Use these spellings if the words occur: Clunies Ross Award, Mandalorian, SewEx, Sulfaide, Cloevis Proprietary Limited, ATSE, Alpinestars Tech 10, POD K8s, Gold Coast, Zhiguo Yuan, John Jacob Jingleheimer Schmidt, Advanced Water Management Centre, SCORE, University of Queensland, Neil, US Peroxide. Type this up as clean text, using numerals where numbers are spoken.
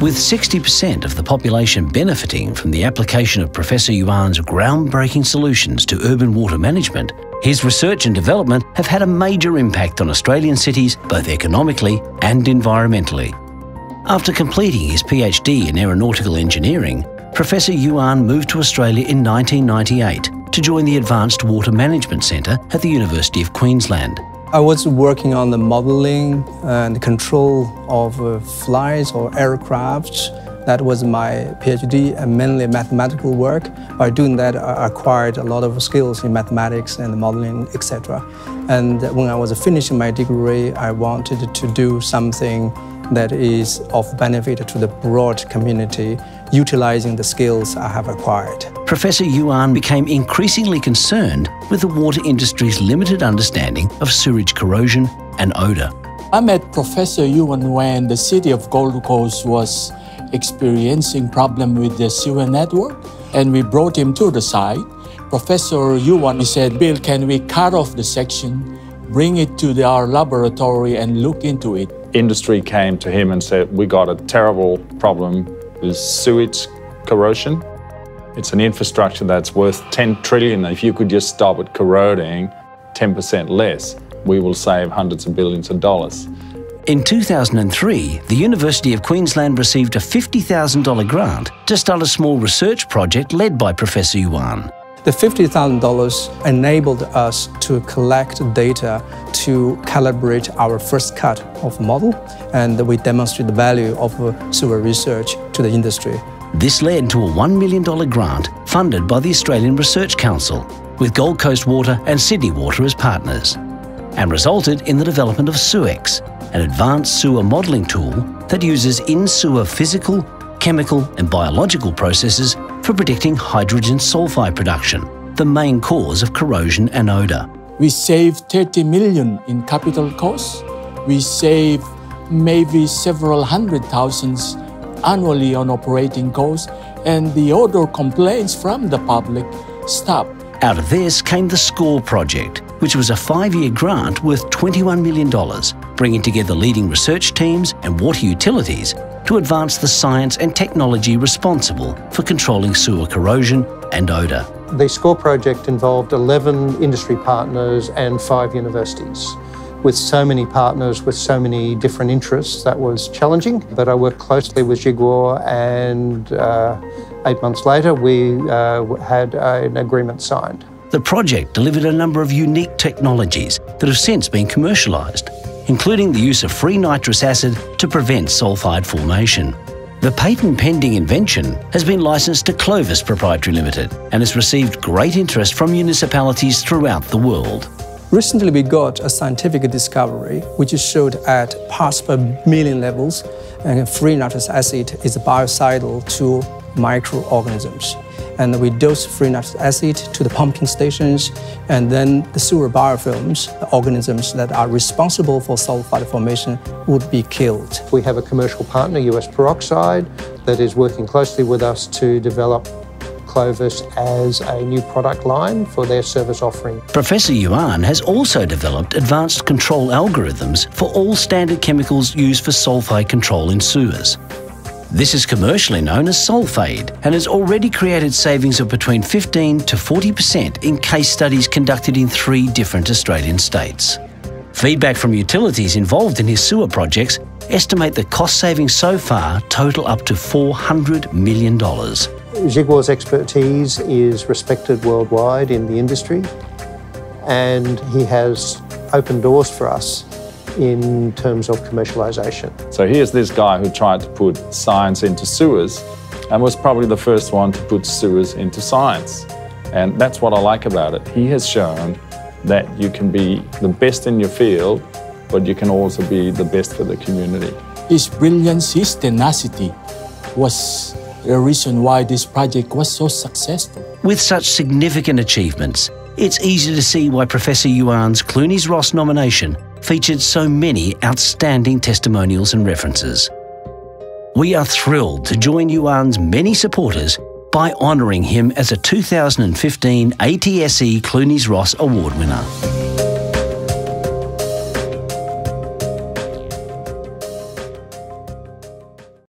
with 60% of the population benefiting from the application of Professor Yuan's groundbreaking solutions to urban water management, his research and development have had a major impact on Australian cities both economically and environmentally. After completing his PhD in aeronautical engineering, Professor Yuan moved to Australia in 1998 to join the Advanced Water Management Centre at the University of Queensland. I was working on the modelling and control of flights or aircraft. That was my PhD, and mainly mathematical work. By doing that, I acquired a lot of skills in mathematics and modeling, etc. And when I was finishing my degree, I wanted to do something that is of benefit to the broad community, utilising the skills I have acquired. Professor Yuan became increasingly concerned with the water industry's limited understanding of sewage corrosion and odour. I met Professor Yuan when the city of Gold Coast was experiencing problems with the sewer network, and we brought him to the site. Professor Yuan said, "Bill, can we cut off the section, bring it to our laboratory and look into it?" Industry came to him and said, "We got a terrible problem with sewage corrosion. It's an infrastructure that's worth 10 trillion. If you could just stop it corroding 10% less, we will save hundreds of billions of dollars." In 2003, the University of Queensland received a $50,000 grant to start a small research project led by Professor Yuan. The $50,000 enabled us to collect data to calibrate our first cut of model, and we demonstrate the value of sewer research to the industry. This led to a $1 million grant funded by the Australian Research Council, with Gold Coast Water and Sydney Water as partners, and resulted in the development of SewEx, an advanced sewer modelling tool that uses in-sewer physical, chemical and biological processes for predicting hydrogen sulfide production, the main cause of corrosion and odour. We save 30 million in capital costs. We save maybe several hundred thousands annually on operating costs, and the odour complaints from the public stop. Out of this came the SCORE project, which was a five-year grant worth $21 million, bringing together leading research teams and water utilities to advance the science and technology responsible for controlling sewer corrosion and odour. The SCORE project involved 11 industry partners and 5 universities. With so many partners, with so many different interests, that was challenging. But I worked closely with Zhiguo, and 8 months later we had an agreement signed. The project delivered a number of unique technologies that have since been commercialised, including the use of free nitrous acid to prevent sulfide formation. The patent-pending invention has been licensed to Cloevis Proprietary Limited and has received great interest from municipalities throughout the world. Recently we got a scientific discovery which showed at parts per million levels and free nitrous acid is biocidal to microorganisms. And we dose free nitrous acid to the pumping stations and then the sewer biofilms, the organisms that are responsible for sulfide formation, would be killed. We have a commercial partner, US Peroxide, that is working closely with us to develop Cloevis as a new product line for their service offering. Professor Yuan has also developed advanced control algorithms for all standard chemicals used for sulfide control in sewers. This is commercially known as Sulfaide and has already created savings of between 15 to 40% in case studies conducted in 3 different Australian states. Feedback from utilities involved in his sewer projects estimate the cost savings so far total up to $400 million. Zhiguo's expertise is respected worldwide in the industry, and he has opened doors for us in terms of commercialisation. So here's this guy who tried to put science into sewers and was probably the first one to put sewers into science. And that's what I like about it. He has shown that you can be the best in your field, but you can also be the best for the community. His brilliance, his tenacity was the reason why this project was so successful. With such significant achievements, it's easy to see why Professor Yuan's Clunies Ross nomination featured so many outstanding testimonials and references. We are thrilled to join Yuan's many supporters by honouring him as a 2015 ATSE Clunies Ross Award winner.